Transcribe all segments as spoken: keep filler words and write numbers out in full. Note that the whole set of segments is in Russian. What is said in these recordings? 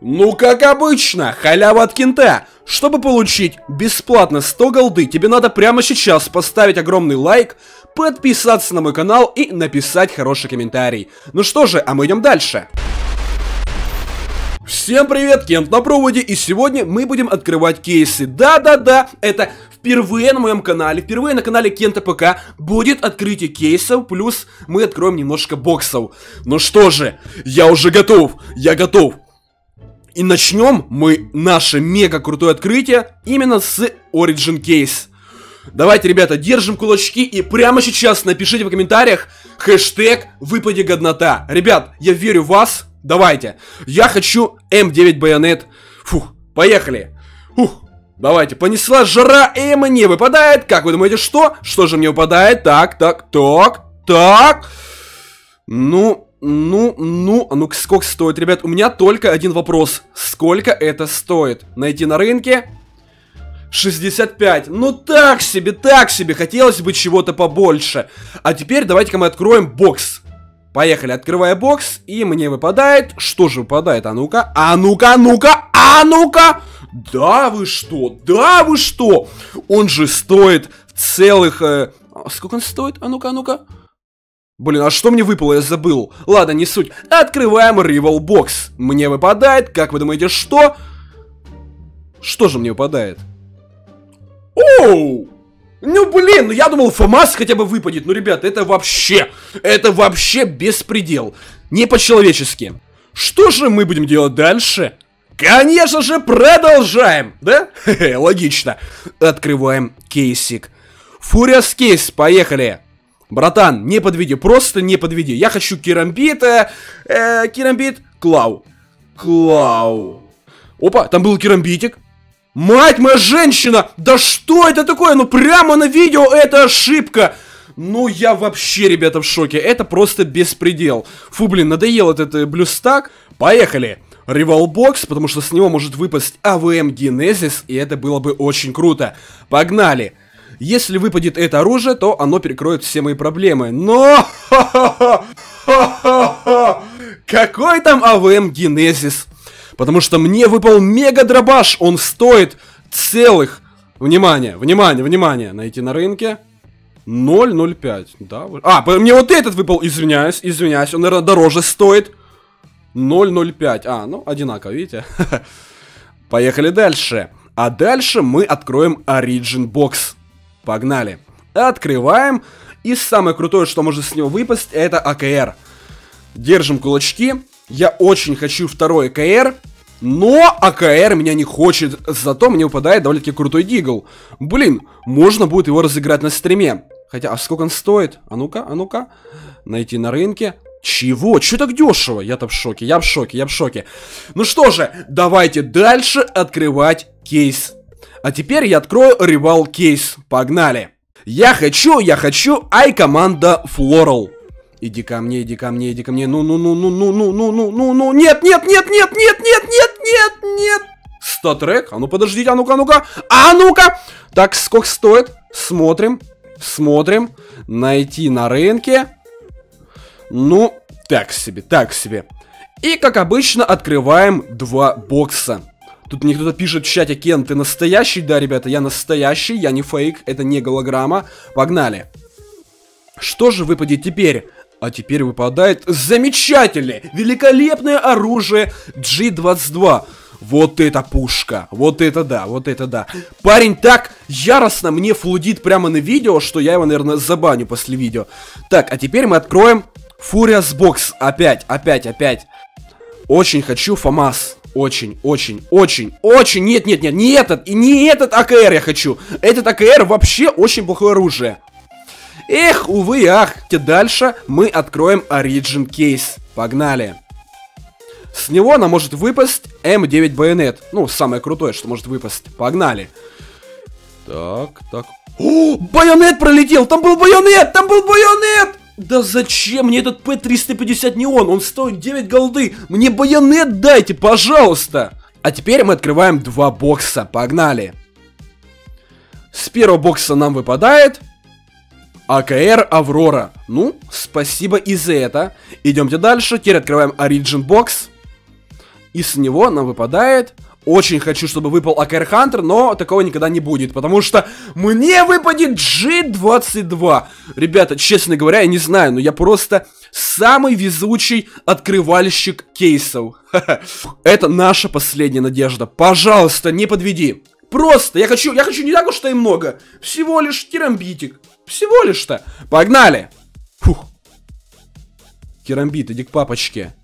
Ну как обычно, халява от кента. Чтобы получить бесплатно сто голды, тебе надо прямо сейчас поставить огромный лайк, подписаться на мой канал и написать хороший комментарий. Ну что же, а мы идем дальше. Всем привет, Кент на проводе, и сегодня мы будем открывать кейсы. Да-да-да, это впервые на моем канале, впервые на канале Кента ПК будет открытие кейсов, плюс мы откроем немножко боксов. Ну что же, я уже готов, я готов. И начнем мы наше мега крутое открытие именно с Origin Case. Давайте, ребята, держим кулачки и прямо сейчас напишите в комментариях хэштег «Выпади годнота». Ребят, я верю в вас. Давайте. Я хочу эм девять байонет. Фух, поехали. Фух, давайте. Понесла жара, и мне выпадает. Как вы думаете, что? Что же мне выпадает? Так, так, так, так. Ну, ну, ну. Ну, сколько стоит, ребят? У меня только один вопрос. Сколько это стоит? Найти на рынке? шестьдесят пять. Ну, так себе, так себе. Хотелось бы чего-то побольше. А теперь давайте-ка мы откроем бокс. Поехали, открывая бокс, и мне выпадает... Что же выпадает? А ну-ка, а ну-ка, ну-ка, а ну-ка! Да вы что, да вы что? Он же стоит целых... Э... Сколько он стоит? А ну-ка, а ну-ка. Блин, а что мне выпало? Я забыл. Ладно, не суть. Открываем Rival Box. Мне выпадает, как вы думаете, что? Что же мне выпадает? Оу! Ну блин, ну я думал, ФАМАС хотя бы выпадет. Ну, ребят, это вообще, это вообще беспредел. Не по-человечески. Что же мы будем делать дальше? Конечно же, продолжаем, да? Хе-хе, логично. Открываем кейсик. Furious Case, поехали. Братан, не подведи, просто не подведи. Я хочу керамбита, э, керамбит, клау. Клау. Опа, там был керамбитик. Мать моя женщина! Да что это такое? Ну прямо на видео это ошибка! Ну я вообще, ребята, в шоке. Это просто беспредел. Фу, блин, надоел этот, этот блюстак. Поехали! Rival Box, потому что с него может выпасть АВМ Генезис, и это было бы очень круто. Погнали! Если выпадет это оружие, то оно перекроет все мои проблемы. Но! Какой там АВМ Генезис? Потому что мне выпал мега дробаш, он стоит целых, внимание, внимание, внимание, найти на рынке, ноль ноль пять, да, вы... а, мне вот этот выпал, извиняюсь, извиняюсь, он, наверное, дороже стоит, ноль ноль пять, а, ну, одинаково, видите, поехали дальше, а дальше мы откроем Origin Box, погнали, открываем, и самое крутое, что может с него выпасть, это АКР, держим кулачки. Я очень хочу второй АКР, но АКР меня не хочет, зато мне выпадает довольно-таки крутой Дигл. Блин, можно будет его разыграть на стриме. Хотя, а сколько он стоит? А ну-ка, а ну-ка. Найти на рынке. Чего? Чё так дешево? Я-то в шоке, я в шоке, я в шоке. Ну что же, давайте дальше открывать кейс. А теперь я открою Rival Case. Погнали. Я хочу, я хочу, ай команда Floral. Иди ко мне, иди ко мне, иди ко мне. Ну-ну-ну-ну-ну-ну-ну-ну-ну-ну. Нет, нет, нет, нет, нет, нет, нет, нет, нет. Статрек. А ну подождите, а ну-ка, а ну-ка. А ну-ка. Так, сколько стоит? Смотрим. Смотрим. Найти на рынке. Ну, так себе, так себе. И, как обычно, открываем два бокса. Тут мне кто-то пишет в чате: Кен, ты настоящий? Да, ребята, я настоящий, я не фейк, это не голограмма. Погнали. Что же выпадет теперь? А теперь выпадает замечательное, великолепное оружие джи двадцать два. Вот это пушка, вот это да, вот это да. Парень так яростно мне флудит прямо на видео, что я его, наверное, забаню после видео. Так, а теперь мы откроем Furious Box. Опять, опять, опять. Очень хочу ФАМАС. Очень, очень, очень, очень. Нет, нет, нет, не этот, и не этот АКР я хочу. Этот АКР вообще очень плохое оружие. Эх, увы, ах, те дальше мы откроем Origin Case. Погнали. С него нам может выпасть эм девять байонет. Ну, самое крутое, что может выпасть. Погнали. Так, так. О, байонет пролетел! Там был байонет! Там был байонет! Да зачем мне этот пэ триста пятьдесят неон? Он стоит девять голды. Мне байонет дайте, пожалуйста. А теперь мы открываем два бокса. Погнали. С первого бокса нам выпадает... АКР Аврора. Ну, спасибо и за это. Идемте дальше. Теперь открываем Origin Box. и с него нам выпадает... Очень хочу, чтобы выпал АКР Хантер, но такого никогда не будет, потому что мне выпадет джи двадцать два. Ребята, честно говоря, я не знаю, но я просто самый везучий открывальщик кейсов. Это наша последняя надежда. Пожалуйста, не подведи. Просто, я хочу, я хочу не так уж-то и много. Всего лишь керамбитик. Всего лишь-то. Погнали. Фух. Керамбит, иди к папочке.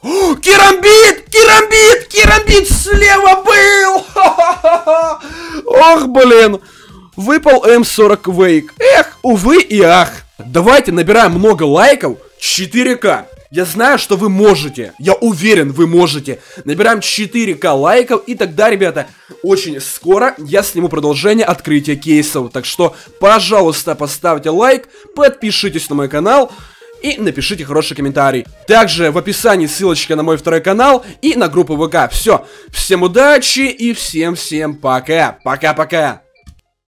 О, керамбит! Керамбит! Керамбит слева был! Ха-ха-ха-ха! Ох, блин! Выпал эм сорок Вейк. Эх, увы и ах. Давайте набираем много лайков. четыре ка. Я знаю, что вы можете. Я уверен, вы можете. Набираем четыре ка лайков. И тогда, ребята, очень скоро я сниму продолжение открытия кейсов. Так что, пожалуйста, поставьте лайк. Подпишитесь на мой канал. И напишите хороший комментарий. Также в описании ссылочка на мой второй канал и на группу ВК. Все. Всем удачи и всем-всем пока. Пока-пока.